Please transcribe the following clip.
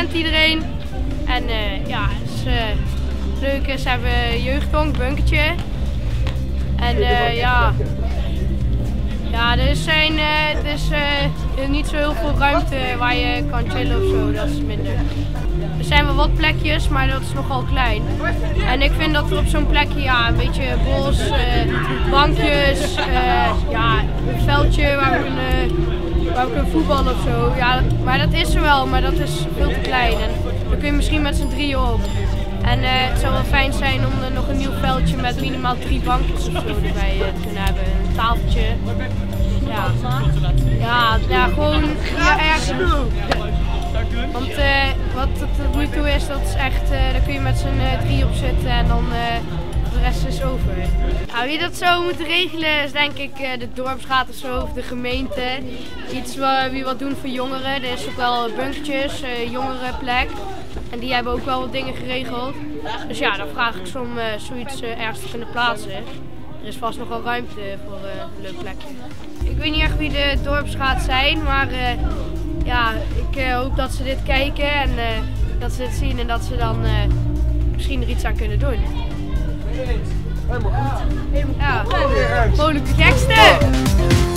kent iedereen. En ja, het is leuk. Ze hebben jeugdhonk, bunkertje. En ja, ja, er zijn niet zo heel veel ruimte waar je kan chillen of zo, dat is minder. Er zijn wel wat plekjes, maar dat is nogal klein. En ik vind dat er op zo'n plekje ja, een beetje bos, bankjes, ja, een veldje waar we kunnen voetballen of zo. Ja, maar dat is er wel, maar dat is veel te klein. En dan kun je misschien met z'n drieën op. En het zou wel fijn zijn om nog een nieuw veldje met minimaal 3 bankjes of zo erbij te kunnen hebben. Een tafeltje. Ja, ja, ja, gewoon ja, ergens. Want wat het moeite toe is, dat is echt, daar kun je met z'n 3 op zitten en dan de rest is over. Nou, wie dat zou moeten regelen is denk ik de dorpsraad of zo, of de gemeente. Iets wie wat doen voor jongeren. Er is ook wel bunkertjes, jongerenplek. En die hebben ook wel wat dingen geregeld. Dus ja, dan vraag ik ze om zoiets ergens te kunnen plaatsen. Er is vast nog wel ruimte voor een leuk plekje. Ik weet niet echt wie de dorpsraad zijn, maar ja, ik hoop dat ze dit kijken en dat ze dit zien en dat ze dan misschien er iets aan kunnen doen. Helemaal goed. Ja, vrolijke teksten!